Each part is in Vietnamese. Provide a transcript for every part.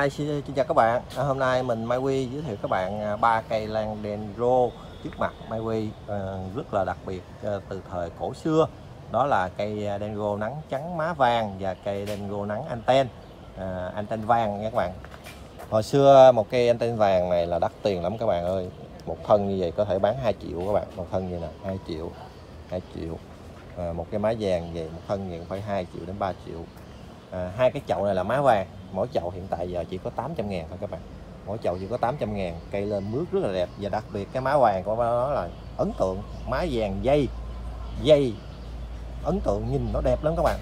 Hi, xin chào các bạn. Hôm nay mình Mai Huy giới thiệu các bạn ba cây lan Dendro trước mặt Mai Huy rất là đặc biệt từ thời cổ xưa. Đó là cây Dendro nắng trắng má vàng và cây Dendro nắng Anten, Anten vàng nha các bạn. Hồi xưa một cây Anten vàng này là đắt tiền lắm các bạn ơi. Một thân như vậy có thể bán 2 triệu các bạn, một thân như vậy nè, 2 triệu. Một cái má vàng về một thân như vậy phải 2 triệu đến 3 triệu. Hai cái chậu này là má vàng, mỗi chậu hiện tại giờ chỉ có 800.000 thôi các bạn, mỗi chậu chỉ có 800.000. Cây lên mướt rất là đẹp, và đặc biệt cái má vàng của nó là ấn tượng, má vàng dây ấn tượng, nhìn nó đẹp lắm các bạn.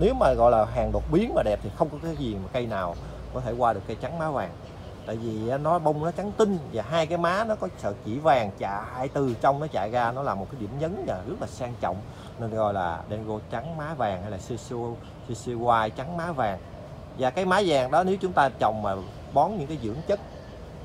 Nếu mà gọi là hàng đột biến mà đẹp thì không có cái gì mà cây nào có thể qua được cây trắng má vàng, tại vì nó bông nó trắng tinh và hai cái má nó có sợi chỉ vàng chạy từ trong nó chạy ra, nó là một cái điểm nhấn và rất là sang trọng, nên gọi là Dendro trắng má vàng hay là siêu White trắng má vàng. Và cái má vàng đó nếu chúng ta trồng mà bón những cái dưỡng chất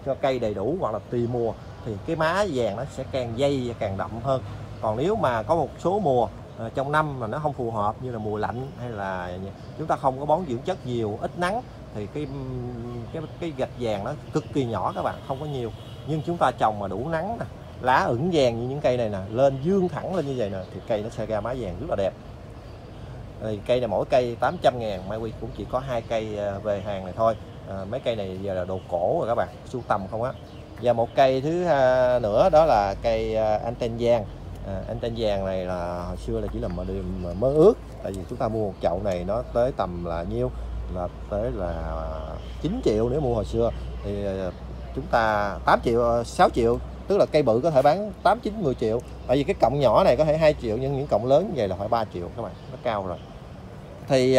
cho cây đầy đủ hoặc là tùy mùa thì cái má vàng nó sẽ càng dày và càng đậm hơn. Còn nếu mà có một số mùa trong năm mà nó không phù hợp, như là mùa lạnh hay là chúng ta không có bón dưỡng chất nhiều, ít nắng, thì cái gạch vàng nó cực kỳ nhỏ các bạn, không có nhiều. Nhưng chúng ta trồng mà đủ nắng nè, lá ửng vàng như những cây này nè, lên dương thẳng lên như vậy nè thì cây nó sẽ ra má vàng rất là đẹp. Thì cây này mỗi cây 800.000, Mai Huy cũng chỉ có 2 cây về hàng này thôi. Mấy cây này giờ là đồ cổ rồi các bạn, sưu tầm không á. Và một cây thứ nữa đó là cây Anten vàng. Anten vàng này là hồi xưa là chỉ là mơ ước, tại vì chúng ta mua một chậu này nó tới tầm là nhiêu, là tới là 9 triệu nếu mua hồi xưa, thì chúng ta 6 triệu, tức là cây bự có thể bán 8, 9, 10 triệu, tại vì cái cọng nhỏ này có thể 2 triệu, nhưng những cọng lớn như vậy là phải 3 triệu các bạn, nó cao rồi. Thì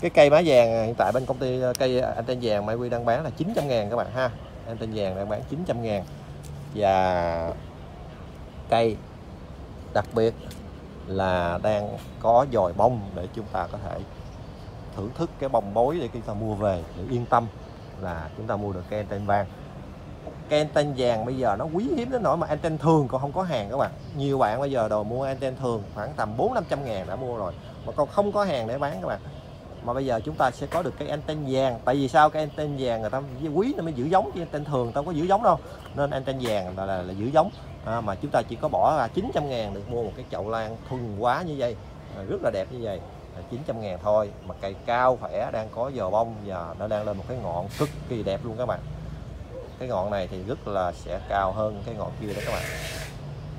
cái cây má vàng hiện tại bên công ty cây Anten vàng Mai Huy đang bán là 900.000 các bạn ha. Anten vàng đang bán 900.000. và cây đặc biệt là đang có dòi bông để chúng ta có thể thưởng thức cái bông bối, để chúng ta mua về để yên tâm là chúng ta mua được cây Anten vàng. Cây Anten vàng bây giờ nó quý hiếm đến nỗi mà Anten thường còn không có hàng các bạn. Nhiều bạn bây giờ đồ mua Anten thường khoảng tầm 400-500.000 đã mua rồi, mà còn không có hàng để bán các bạn. Mà bây giờ chúng ta sẽ có được cái Anten vàng. Tại vì sao? Cái Anten vàng người ta quý nó mới giữ giống, chứ Anten thường người ta không có giữ giống đâu. Nên Anten vàng là giữ giống, mà chúng ta chỉ có bỏ ra 900.000 được mua một cái chậu lan thuần quá như vậy, rất là đẹp như vậy, 900.000 thôi. Mà cây cao khỏe, đang có giò bông và nó đang lên một cái ngọn cực kỳ đẹp luôn các bạn. Cái ngọn này thì rất là sẽ cao hơn cái ngọn kia đó các bạn.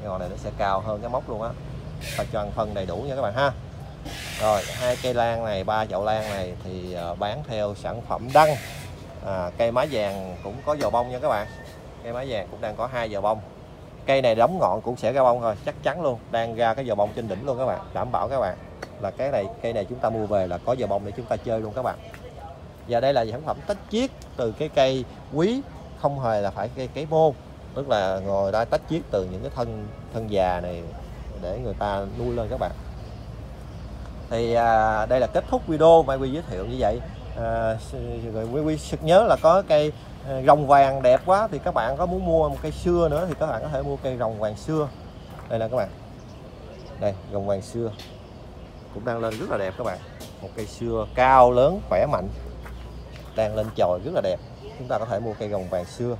Cái ngọn này nó sẽ cao hơn cái móc luôn á. Và cho ăn phân đầy đủ nha các bạn ha. Rồi, hai cây lan này, 3 chậu lan này thì bán theo sản phẩm đăng. Cây má vàng cũng có giò bông nha các bạn. Cây má vàng cũng đang có 2 giò bông. Cây này đóng ngọn cũng sẽ ra bông thôi, chắc chắn luôn, đang ra cái giò bông trên đỉnh luôn các bạn, đảm bảo các bạn. Là cái này, cây này chúng ta mua về là có giò bông để chúng ta chơi luôn các bạn. Và đây là sản phẩm tách chiết từ cái cây quý, không hề là phải cái mô, tức là ngồi ra tách chiết từ những cái thân già này để người ta nuôi lên các bạn. Thì đây là kết thúc video Mai Huy giới thiệu như vậy. Rồi Mai Huy nhớ là có cây rồng vàng đẹp quá, thì các bạn có muốn mua một cây sưa nữa thì các bạn có thể mua cây rồng vàng sưa. Đây là các bạn, đây rồng vàng sưa cũng đang lên rất là đẹp các bạn, một cây sưa cao lớn khỏe mạnh đang lên chồi rất là đẹp. Chúng ta có thể mua cây rồng vàng sưa.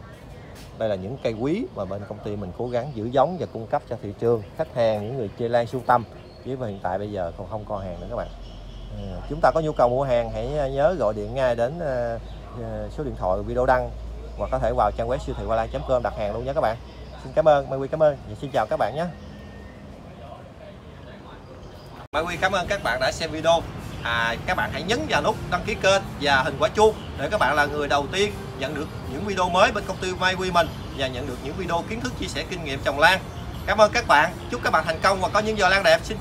Đây là những cây quý mà bên công ty mình cố gắng giữ giống và cung cấp cho thị trường, khách hàng, những người chơi lan sưu tầm. Chứ mà hiện tại bây giờ còn không có hàng nữa các bạn. Chúng ta có nhu cầu mua hàng hãy nhớ gọi điện ngay đến số điện thoại video đăng, hoặc có thể vào trang web siêu thị hoa lan.com đặt hàng luôn nha các bạn. Xin cảm ơn, Mai Huy cảm ơn và xin chào các bạn nhé. Mai Huy cảm ơn các bạn đã xem video. Các bạn hãy nhấn vào nút đăng ký kênh và hình quả chuông để các bạn là người đầu tiên nhận được những video mới bên công ty Mai Huy mình, và nhận được những video kiến thức chia sẻ kinh nghiệm trồng lan. Cảm ơn các bạn, chúc các bạn thành công và có những giò lan đẹp. Xin